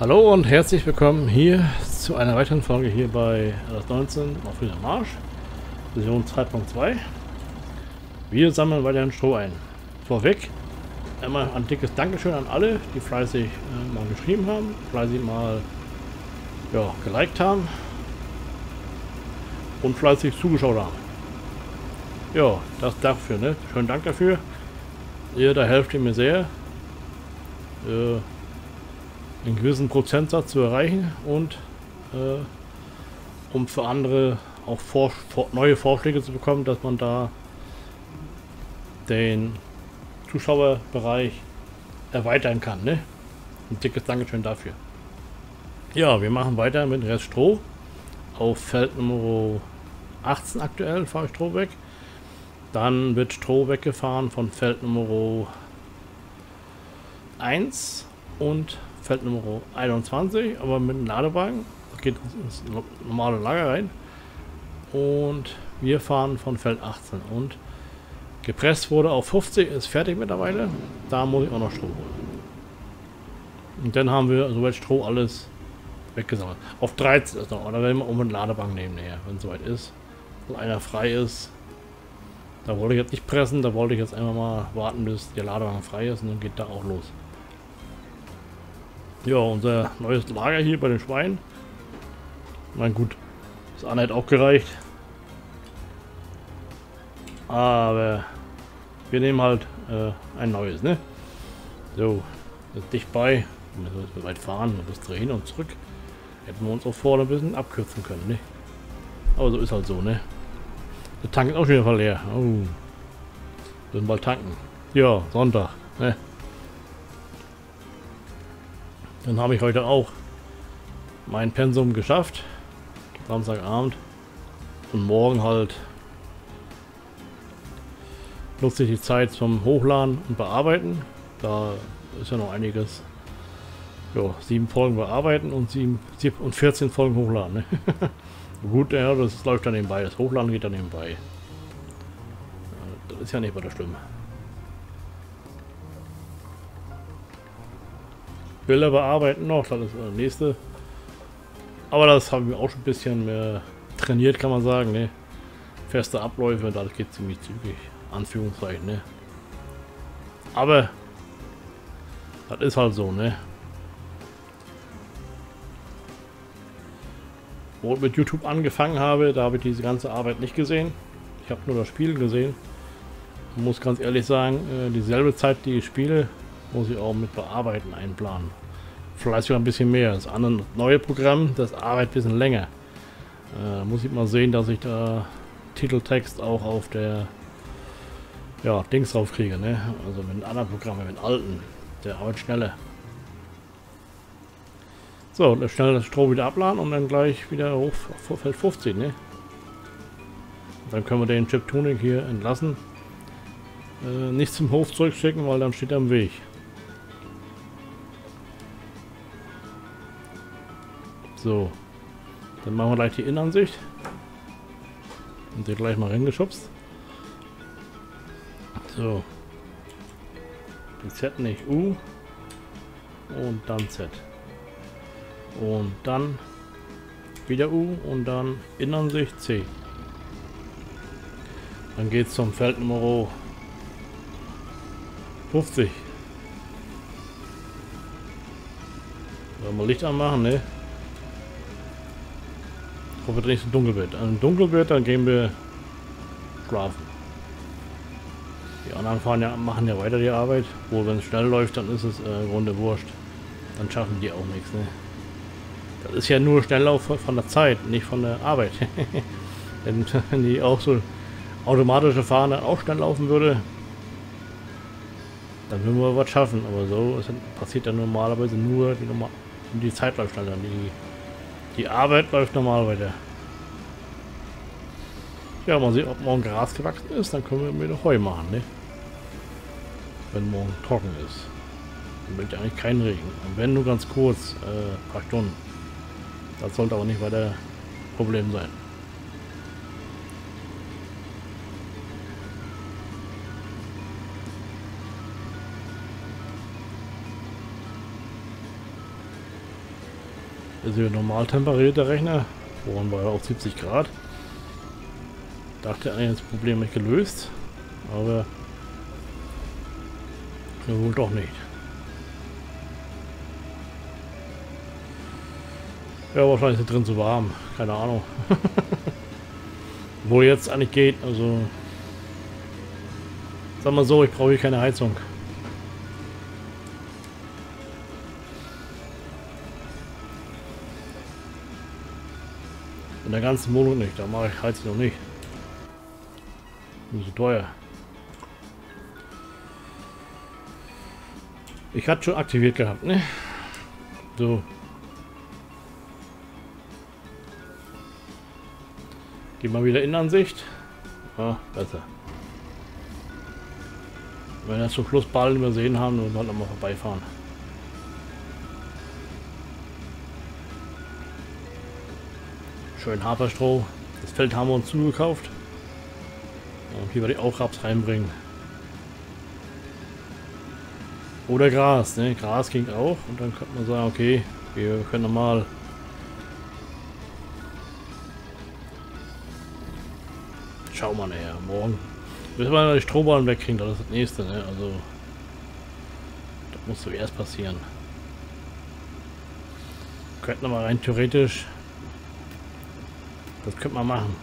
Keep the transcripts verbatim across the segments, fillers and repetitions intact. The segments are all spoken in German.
Hallo und herzlich willkommen hier zu einer weiteren Folge hier bei N F neunzehn auf N F Marsch, Version zwei Punkt zwei. Wir sammeln weiterhin Stroh ein. Vorweg einmal ein dickes Dankeschön an alle, die fleißig äh, mal geschrieben haben, fleißig mal ja, geliked haben und fleißig zugeschaut haben. Ja, das dafür, ne? Schönen Dank dafür. Ihr, da helft ihr mir sehr. Äh, einen gewissen Prozentsatz zu erreichen und äh, um für andere auch vor, vor, neue Vorschläge zu bekommen, dass man da den Zuschauerbereich erweitern kann. Ne? Ein dickes Dankeschön dafür. Ja, wir machen weiter mit Rest Stroh. Auf Feld Nummer achtzehn aktuell fahre ich Stroh weg. Dann wird Stroh weggefahren von Feld Nummer eins und Feld Nummer einundzwanzig, aber mit einem Ladewagen. Da geht das normale Lager rein. Und wir fahren von Feld achtzehn. Und gepresst wurde auf fünfzig, ist fertig mittlerweile. Da muss ich auch noch Stroh holen. Und dann haben wir soweit Stroh alles weggesammelt. Auf dreizehn ist noch. Oder werden wir auch mit Ladewagen nehmen, wenn es soweit ist. Und einer frei ist. Da wollte ich jetzt nicht pressen, da wollte ich jetzt einfach mal warten, bis der Ladewagen frei ist. Und dann geht da auch los. Ja, unser neues Lager hier bei den Schweinen. Na gut, das andere hat auch gereicht. Aber wir nehmen halt äh, ein neues, ne? So, das ist dicht bei. Wir müssen weit fahren, bis drehen und zurück. Hätten wir uns auch vorne ein bisschen abkürzen können, ne? Aber so ist halt so, ne? Der Tank ist auch schon wieder leer. Oh. Wir müssen bald tanken. Ja, Sonntag, ne? Dann habe ich heute auch mein Pensum geschafft, Samstagabend, und morgen halt nutze ich die Zeit zum Hochladen und Bearbeiten. Da ist ja noch einiges, jo, sieben Folgen bearbeiten und, sieben, sieb und vierzehn Folgen hochladen. Ne? Gut, ja, das läuft dann nebenbei, das Hochladen geht dann nebenbei. Das ist ja nicht bei der Stimme. Bilder bearbeiten noch, das ist das nächste. Aber das haben wir auch schon ein bisschen mehr trainiert, kann man sagen. Ne? Feste Abläufe, das geht ziemlich zügig. Anführungszeichen. Ne? Aber das ist halt so. Ne? Wo ich mit YouTube angefangen habe, da habe ich diese ganze Arbeit nicht gesehen. Ich habe nur das Spiel gesehen. Ich muss ganz ehrlich sagen, dieselbe Zeit, die ich spiele, muss ich auch mit Bearbeiten einplanen. Vielleicht sogar ein bisschen mehr. Das andere neue Programm, das arbeitet ein bisschen länger. Äh, muss ich mal sehen, dass ich da Titeltext auch auf der ja, Dings drauf kriege. Ne? Also mit einem anderen Programm, mit dem alten. Der arbeitet schneller. So, schnell das Stroh wieder abladen und dann gleich wieder hoch auf Feld fünfzehn. Ne? Dann können wir den Chip Tuning hier entlassen. Äh, nicht zum Hof zurückschicken, weil dann steht er im Weg. So, dann machen wir gleich die Innenansicht und den gleich mal reingeschubst. So, die Z nicht, U und dann Z und dann wieder U und dann Innenansicht C. Dann geht es zum Feld Nummer fünfzig. Wollen wir Licht anmachen, ne? Ob es nicht dunkel wird. Wenn es dunkel wird, dann gehen wir schlafen. Die anderen fahren ja, machen ja weiter die Arbeit. Wo, wenn es schnell läuft, dann ist es äh, im Grunde wurscht. Dann schaffen die auch nichts. Ne? Das ist ja nur Schnelllauf von der Zeit, nicht von der Arbeit. Denn wenn die auch so automatische Fahren dann auch schnell laufen würde, dann würden wir was schaffen. Aber so es passiert dann normalerweise nur die, Norma die Zeit läuft schneller. Die Die Arbeit läuft normal weiter. Ja, mal sehen, ob morgen Gras gewachsen ist, dann können wir wieder Heu machen, ne? Wenn morgen trocken ist. Dann wird ja eigentlich kein Regen. Und wenn nur ganz kurz, äh, ein paar Stunden. Das sollte aber nicht weiter Problem sein. Das ist hier normal temperiert, der Rechner. Vorhin war er auf siebzig Grad. Dachte eigentlich, das Problem ist gelöst, aber ja, wohl doch nicht. Ja, wahrscheinlich ist drin zu warm. Keine Ahnung. Wo jetzt eigentlich geht, also sag mal so, ich brauche hier keine Heizung. In der ganzen Wohnung nicht, da mache ich Heizung noch nicht. Nur so teuer. Ich hatte schon aktiviert gehabt, ne? So. Geh mal wieder in Ansicht. Ah, besser. Wenn wir das zum Schluss bald übersehen haben, dann wollen wir nochmal vorbeifahren. Schön Haferstroh. Das Feld haben wir uns zugekauft. Und hier werde ich auch Raps reinbringen. Oder Gras, ne? Gras ging auch. Und dann könnte man sagen, okay, wir können nochmal schauen wir näher. Morgen müssen wir die Strohballen wegkriegen, das ist das nächste, ne? Also das muss zuerst passieren. Könnten wir mal rein theoretisch, das könnte man machen.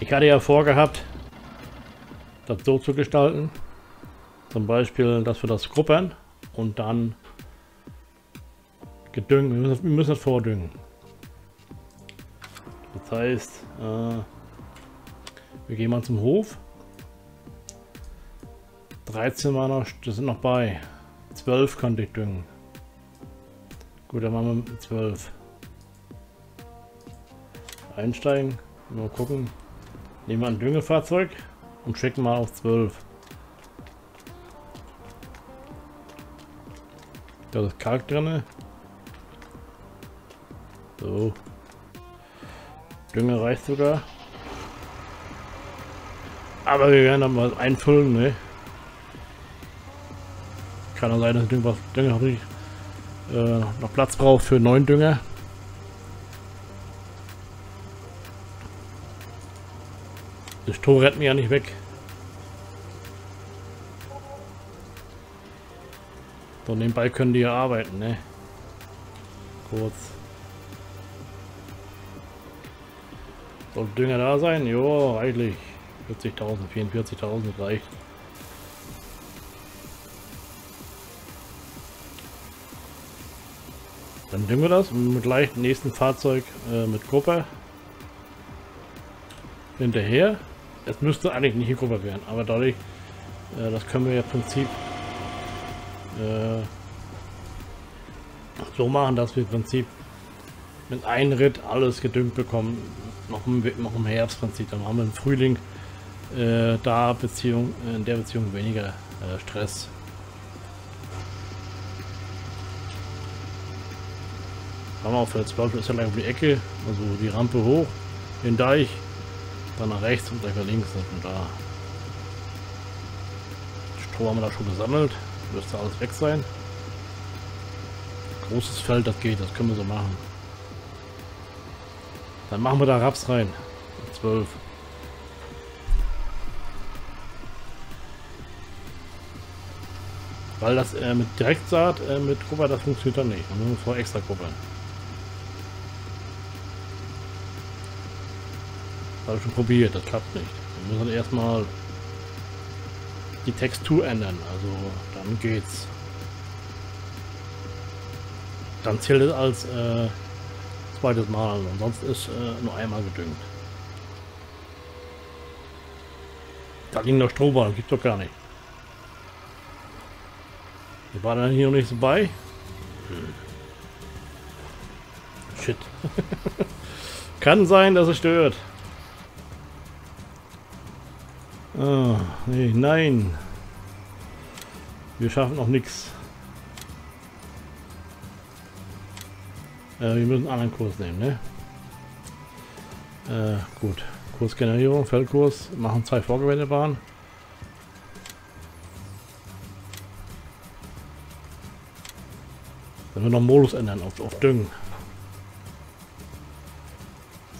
Ich hatte ja vorgehabt, das so zu gestalten, zum Beispiel, dass wir das gruppern und dann gedüngen. Wir müssen das vordüngen. Das heißt, äh, wir gehen mal zum Hof. dreizehn war noch, das sind noch bei. zwölf konnte ich düngen. Gut, dann machen wir zwölf. Einsteigen, mal gucken. Nehmen wir ein Düngefahrzeug und schicken mal auf zwölf. Da ist Kalk drin. So. Dünger reicht sogar. Aber wir werden dann was einfüllen, ne? Kann auch sein, dass Dünger, Dünger noch, nicht, äh, noch Platz braucht für neuen Dünger. Das Stroh rennt mir ja nicht weg. So, nebenbei können die ja arbeiten, ne? Kurz. Soll Dünger da sein? Jo, reichlich. vierzigtausend, vierundvierzigtausend reicht. Dann düngen wir das und mit gleich dem nächsten Fahrzeug äh, mit Kupfer hinterher. Es müsste eigentlich nicht die Kupfer werden, aber dadurch, äh, das können wir ja im Prinzip äh, so machen, dass wir im Prinzip mit einem Ritt alles gedüngt bekommen. Noch im, noch im Herbstprinzip, dann haben wir im Frühling äh, da Beziehung, in der Beziehung weniger äh, Stress. Haben wir auf der zwölf ist ja gleich um die Ecke, also die Rampe hoch, den Deich, dann nach rechts und gleich nach links und da. Stroh haben wir da schon gesammelt, müsste alles weg sein. Großes Feld, das geht, das können wir so machen. Dann machen wir da Raps rein. zwölf. Weil das äh, mit Direktsaat, äh, mit Kupfer, das funktioniert dann nicht. Nur vor extra Kupfer. Habe ich schon probiert, das klappt nicht. Wir müssen erstmal die Textur ändern. Also dann geht's. Dann zählt es als äh, zweites Mal, ansonsten ist äh, nur einmal gedüngt. Da ging noch Strohballen, gibt doch gar nicht. Wir waren dann hier noch nicht so bei. Hm. Shit. Kann sein, dass es stört. Oh, nee, nein. Wir schaffen noch nichts. Wir müssen einen anderen Kurs nehmen, ne? Äh, gut. Kursgenerierung, Feldkurs, machen zwei Vorgewendebahnen. Wenn wir noch Modus ändern auf, auf Düngen.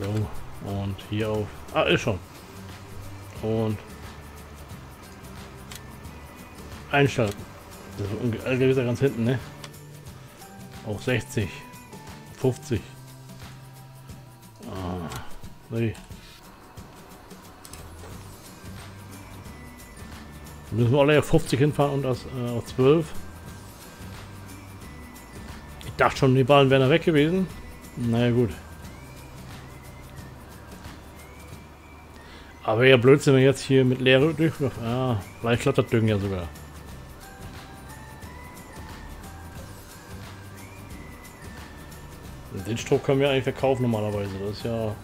So, und hier auf. Ah, ist schon. Und einschalten. Das ist gewisser ganz hinten, ne? Auf sechzig. fünfzig. Ah, nee. Dann müssen wir alle auf fünfzig hinfahren und das äh, auf zwölf. Ich dachte schon, die Ballen wären da weg gewesen. Naja, gut. Aber ja, Blödsinn, wenn wir jetzt hier mit Leere durch. Ja, vielleicht klappt das Düngen ja sogar. Den Stroh können wir eigentlich verkaufen normalerweise. Das ist ja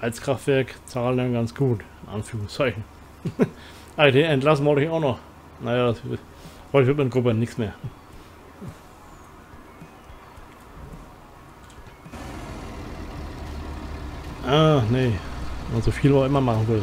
Heizkraftwerk, zahlen dann ganz gut. In Anführungszeichen. Ah, den entlassen wollte ich auch noch. Naja, das wird, heute wird meine Gruppe nichts mehr. Ah, nee. Und so viel, was ich immer machen will.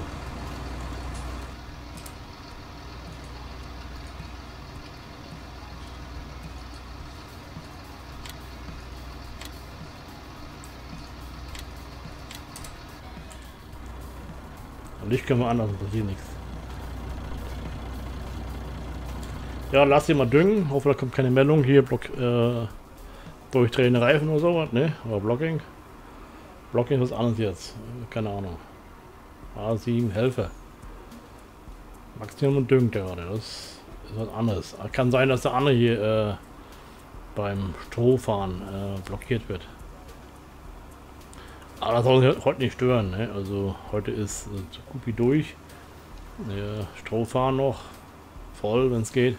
Licht können wir anders, passiert nichts. Ja, lass hier mal düngen. Hoffe, da kommt keine Meldung. Hier Block, äh, durchdrehende Reifen oder sowas, ne? Oder Blocking. Blocking ist was anderes jetzt. Keine Ahnung. A sieben Helfer. Maximum und düngt gerade. Das ist was anderes. Kann sein, dass der andere hier äh, beim Strohfahren äh, blockiert wird. Aber das soll uns heute nicht stören, ne? Also heute ist so gut wie durch. Ja, Strohfahren noch. Voll, wenn es geht.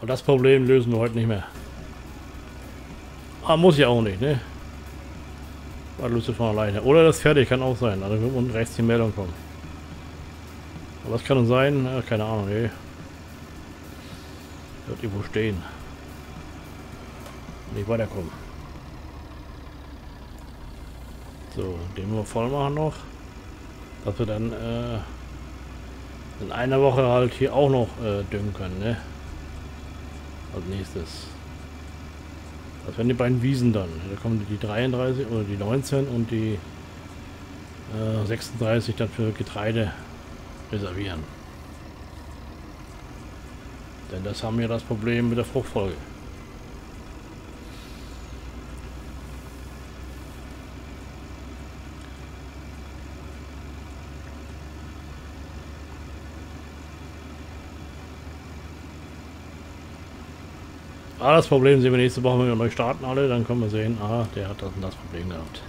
Und das Problem lösen wir heute nicht mehr. Ah, muss ja auch nicht, ne? War Lust von alleine. Oder das fertig, kann auch sein. Also wird unten rechts die Meldung kommen. Aber das kann sein, ja, keine Ahnung, ne? Wird irgendwo stehen. Nicht weiterkommen. So, den wir voll machen noch. Dass wir dann äh, in einer Woche halt hier auch noch äh, düngen können, ne? Als nächstes. Das wären die beiden Wiesen dann. Da kommen die dreiunddreißig oder die neunzehn und die äh, sechsunddreißig dann für Getreide reservieren. Denn das haben wir das Problem mit der Fruchtfolge. Ah, das Problem sehen wir nächste Woche, wenn wir neu starten alle, dann können wir sehen, ah, der hat das und das Problem gehabt.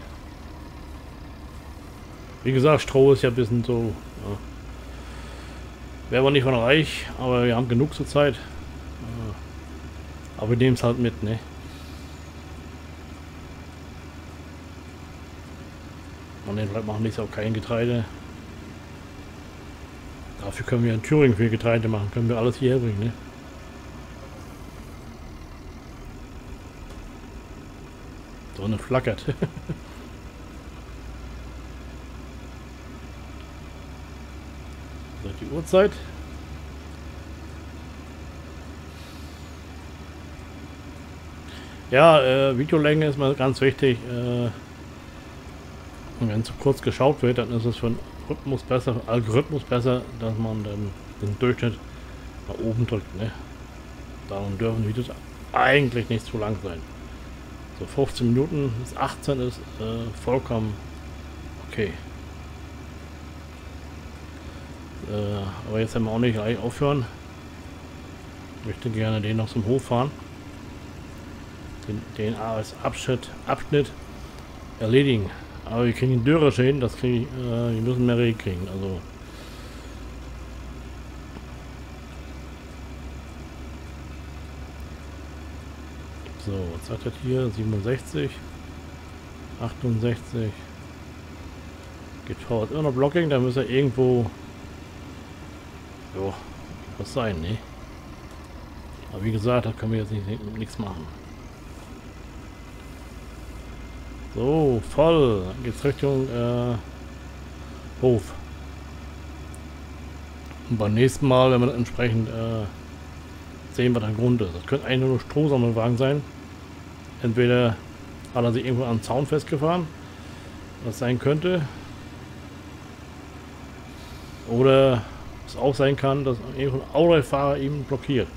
Wie gesagt, Stroh ist ja ein bisschen so, ja. Wäre aber nicht von reich, aber wir haben genug zur Zeit. Aber wir nehmen es halt mit, ne? Und dann bleibt machen nächstes auch kein Getreide. Dafür können wir in Thüringen viel Getreide machen, können wir alles hierher bringen, ne? Sonne flackert. So, die Uhrzeit. Ja, äh, Videolänge ist mal ganz wichtig. Äh, wenn zu kurz geschaut wird, dann ist es für den Rhythmus besser, für den Algorithmus besser, dass man dann den Durchschnitt nach oben drückt, ne? Darum dürfen Videos eigentlich nicht zu lang sein. So fünfzehn Minuten bis achtzehn ist äh, vollkommen okay. Äh, aber jetzt haben wir auch nicht gleich aufhören. Ich möchte gerne den noch zum Hof fahren. Den, den als Abschnitt, Abschnitt erledigen. Aber wir kriegen Dürre schön, das kriege ich, äh, wir müssen mehr Regen kriegen. Also so, was sagt das hier? siebenundsechzig, achtundsechzig, geht vorwärts. Immer noch Blocking, da müsste irgendwo, jo, was sein, ne? Aber wie gesagt, da können wir jetzt nicht, nichts machen. So, voll, dann geht's Richtung äh, Hof. Und beim nächsten Mal, wenn wir entsprechend äh, sehen, was der Grund ist. Das könnte eigentlich nur Strohsammelwagen sein. Entweder hat er sich irgendwo am Zaun festgefahren, was sein könnte. Oder es auch sein kann, dass irgendein Autofahrer eben blockiert.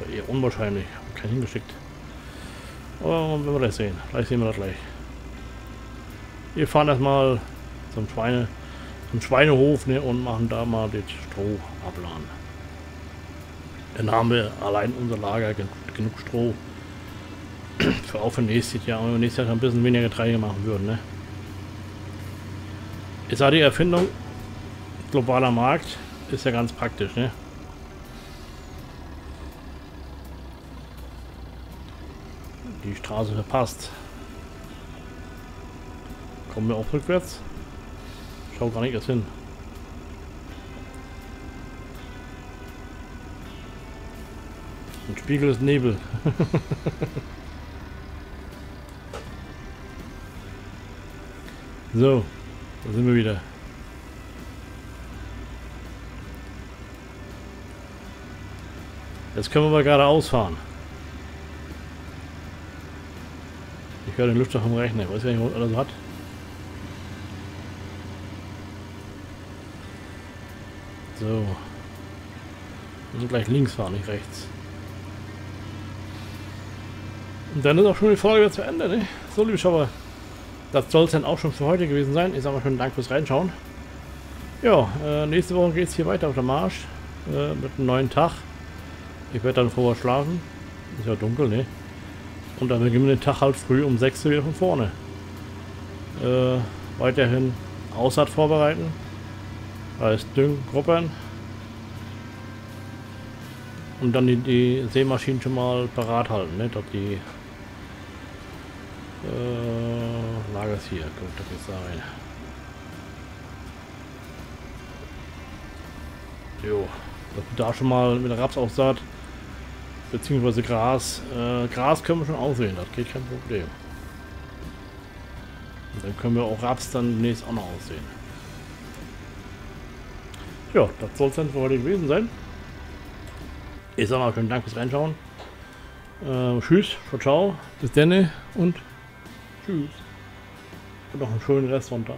Aber eher unwahrscheinlich. Hab keinen hingeschickt. Aber wenn wir das sehen. Vielleicht sehen wir das gleich. Wir fahren erstmal zum Schweine, zum Schweinehof, ne, und machen da mal den Stroh abladen. Dann haben wir allein unser Lager genug Stroh. Für auch für nächstes Jahr. Wenn wir nächstes Jahr ein bisschen weniger Getreide machen würden, ne? Jetzt hat die Erfindung globaler Markt, ist ja ganz praktisch, ne? Die Straße verpasst. Kommen wir auch rückwärts? Schau gar nicht erst hin. Ein Spiegel ist Nebel. So. Da sind wir wieder. Jetzt können wir mal geradeaus fahren. Ich höre den Lüfter vom Rechner. Ich weiß nicht, was er so hat. So. Wir müssen gleich links fahren, nicht rechts. Und dann ist auch schon die Folge wieder zu Ende, ne? So, liebe Schauer. Das soll es dann auch schon für heute gewesen sein. Ich sage mal schönen Dank fürs Reinschauen. Ja, äh, nächste Woche geht es hier weiter auf der Marsch. Äh, mit einem neuen Tag. Ich werde dann vorher schlafen. Ist ja dunkel, ne? Und dann beginnen wir den Tag halt früh um sechs Uhr wieder von vorne. Äh, weiterhin Aussaat vorbereiten. Heißt Düngen, Gruppern. Und dann die, die Sämaschinen schon mal parat halten, ne? Dass die... Äh, Lager ist hier, gut, da geht's da rein. Jo, dass wir da schon mal mit der Rapsaussaat beziehungsweise Gras, äh, Gras können wir schon aussehen, das geht kein Problem. Und dann können wir auch Raps dann demnächst auch noch aussehen. Ja, das soll es dann für heute gewesen sein. Ich sag mal, schönen Dank fürs Reinschauen. Äh, tschüss, ciao, ciao, bis dann und tschüss. Und noch einen schönen Restsonntag.